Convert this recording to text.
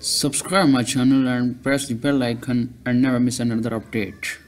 Subscribe my channel and press the bell icon and never miss another update.